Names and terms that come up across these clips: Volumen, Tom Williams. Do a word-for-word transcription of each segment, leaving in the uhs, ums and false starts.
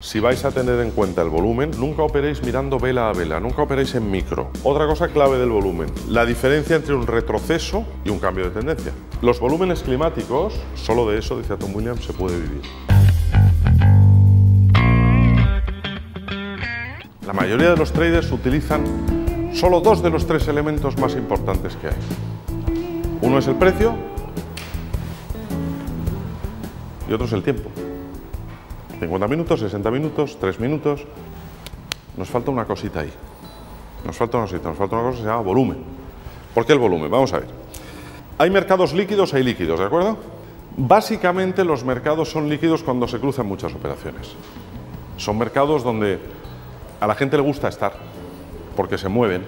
Si vais a tener en cuenta el volumen, nunca operéis mirando vela a vela, nunca operéis en micro. Otra cosa clave del volumen, la diferencia entre un retroceso y un cambio de tendencia. Los volúmenes climáticos, solo de eso, decía Tom Williams, se puede vivir. La mayoría de los traders utilizan solo dos de los tres elementos más importantes que hay. Uno es el precio y otro es el tiempo. cincuenta minutos, sesenta minutos, tres minutos. Nos falta una cosita ahí. Nos falta una cosita, nos falta una cosa que se llama volumen. ¿Por qué el volumen? Vamos a ver. Hay mercados líquidos, hay líquidos, ¿de acuerdo? Básicamente los mercados son líquidos cuando se cruzan muchas operaciones. Son mercados donde a la gente le gusta estar, porque se mueven.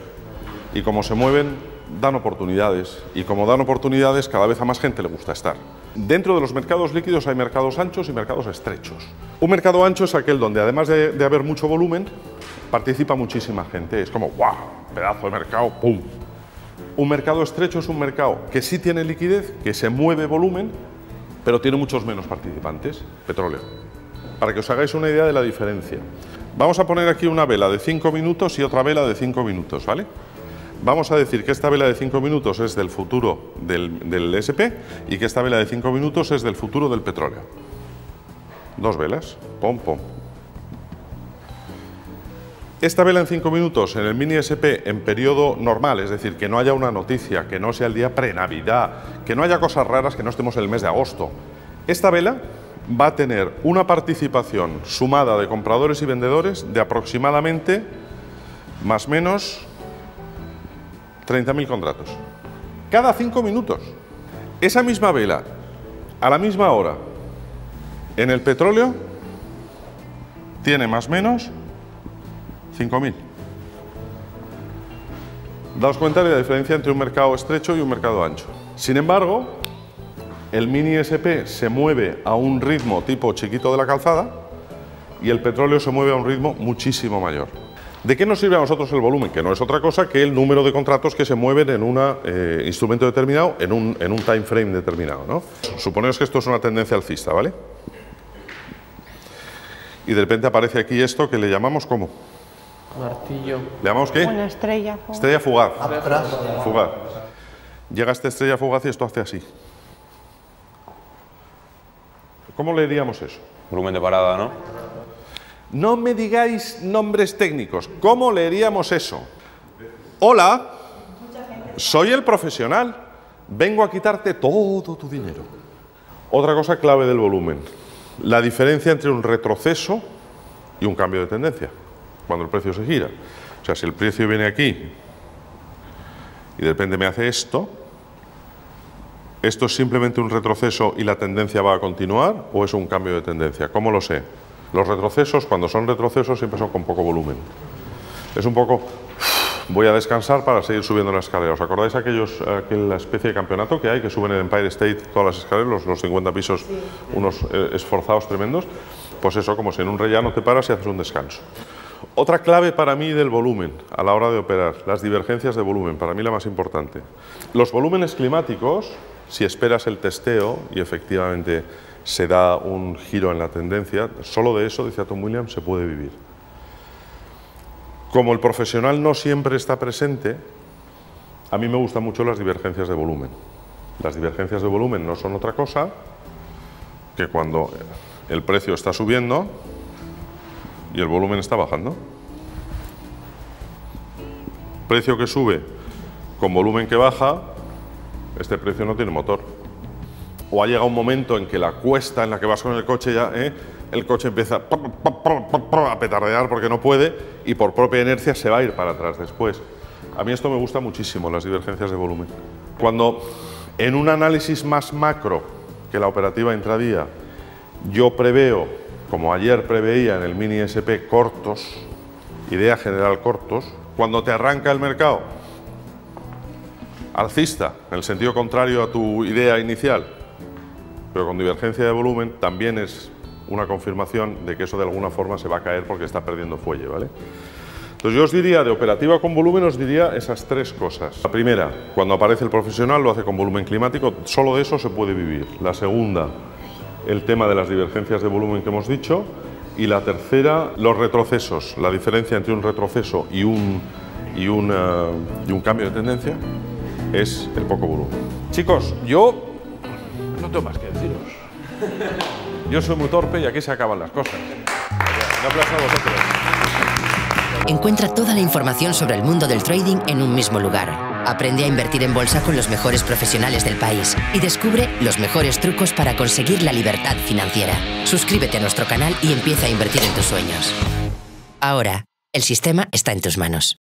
Y como se mueven, dan oportunidades. Y como dan oportunidades, cada vez a más gente le gusta estar. Dentro de los mercados líquidos hay mercados anchos y mercados estrechos. Un mercado ancho es aquel donde, además de, de haber mucho volumen, participa muchísima gente. Es como, ¡guau! Pedazo de mercado, ¡pum! Un mercado estrecho es un mercado que sí tiene liquidez, que se mueve volumen, pero tiene muchos menos participantes. Petróleo. Para que os hagáis una idea de la diferencia. Vamos a poner aquí una vela de cinco minutos y otra vela de cinco minutos, ¿vale? Vamos a decir que esta vela de cinco minutos es del futuro del, del ese pe y que esta vela de cinco minutos es del futuro del petróleo. Dos velas, pom, pom. Esta vela en cinco minutos en el mini ese pe en periodo normal, es decir, que no haya una noticia, que no sea el día pre-Navidad, que no haya cosas raras, que no estemos en el mes de agosto. Esta vela va a tener una participación sumada de compradores y vendedores de aproximadamente más o menos treinta mil contratos. Cada cinco minutos. Esa misma vela, a la misma hora, en el petróleo, tiene más o menos cinco mil. Daos cuenta de la diferencia entre un mercado estrecho y un mercado ancho. Sin embargo, el mini ese pe se mueve a un ritmo tipo chiquito de la calzada y el petróleo se mueve a un ritmo muchísimo mayor. ¿De qué nos sirve a nosotros el volumen? Que no es otra cosa que el número de contratos que se mueven en un eh, instrumento determinado, en un, en un time frame determinado, ¿no? Suponeos que esto es una tendencia alcista, ¿vale? Y de repente aparece aquí esto que le llamamos ¿cómo? Martillo. ¿Le llamamos qué? Una estrella fugaz. Estrella fugaz. Fugaz. Llega esta estrella fugaz y esto hace así. ¿Cómo leeríamos eso? Volumen de parada, ¿no? No me digáis nombres técnicos. ¿Cómo leeríamos eso? Hola, soy el profesional. Vengo a quitarte todo tu dinero. Otra cosa clave del volumen. La diferencia entre un retroceso y un cambio de tendencia. Cuando el precio se gira. O sea, si el precio viene aquí y de repente me hace esto, ¿esto es simplemente un retroceso y la tendencia va a continuar o es un cambio de tendencia? ¿Cómo lo sé? Los retrocesos, cuando son retrocesos, siempre son con poco volumen. Es un poco, voy a descansar para seguir subiendo la escalera. ¿Os acordáis aquellos, aquella especie de campeonato que hay, que suben en Empire State todas las escaleras, los, los cincuenta pisos, sí, unos eh, esforzados tremendos? Pues eso, como si en un rellano te paras y haces un descanso. Otra clave para mí del volumen, a la hora de operar, las divergencias de volumen, para mí la más importante. Los volúmenes climáticos, si esperas el testeo y efectivamente se da un giro en la tendencia, solo de eso, decía Tom Williams, se puede vivir. Como el profesional no siempre está presente, a mí me gustan mucho las divergencias de volumen. Las divergencias de volumen no son otra cosa que cuando el precio está subiendo y el volumen está bajando. Precio que sube con volumen que baja, este precio no tiene motor. O ha llegado un momento en que la cuesta en la que vas con el coche ya, ¿eh? El coche empieza a petardear porque no puede y por propia inercia se va a ir para atrás después. A mí esto me gusta muchísimo, las divergencias de volumen. Cuando en un análisis más macro que la operativa intradía, yo preveo, como ayer preveía en el mini ese pe, cortos, idea general cortos, cuando te arranca el mercado alcista, en el sentido contrario a tu idea inicial, pero con divergencia de volumen, también es una confirmación de que eso de alguna forma se va a caer porque está perdiendo fuelle, ¿vale? Entonces yo os diría, de operativa con volumen, os diría esas tres cosas. La primera, cuando aparece el profesional lo hace con volumen climático, solo de eso se puede vivir. La segunda, el tema de las divergencias de volumen que hemos dicho. y la tercera, los retrocesos, la diferencia entre un retroceso y un, y una, y un cambio de tendencia es el poco volumen. Chicos, yo no tengo más que deciros. Yo soy muy torpe y aquí se acaban las cosas. Un aplauso a vosotros. Encuentra toda la información sobre el mundo del trading en un mismo lugar. Aprende a invertir en bolsa con los mejores profesionales del país y descubre los mejores trucos para conseguir la libertad financiera. Suscríbete a nuestro canal y empieza a invertir en tus sueños. Ahora, el sistema está en tus manos.